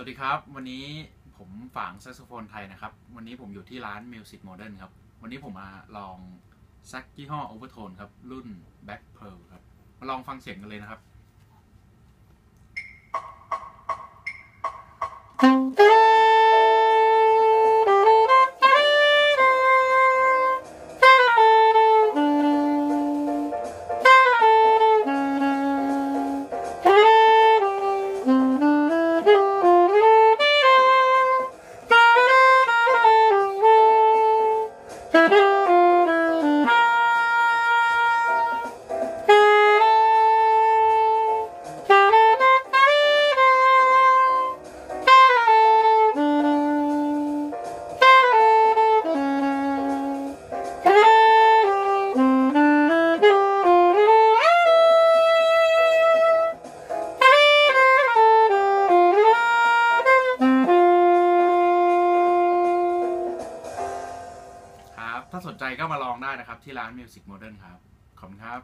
สวัสดีครับวันนี้ผมฝางแซกโซโฟนไทยนะครับวันนี้ผมอยู่ที่ร้าน Music Modern ครับวันนี้ผมมาลองแซกยี่ห้อ Verton ครับรุ่น Back PE ครับมาลองฟังเสียงกันเลยนะครับถ้าสนใจก็มาลองได้นะครับที่ร้าน Music Modern ครับขอบคุณครับ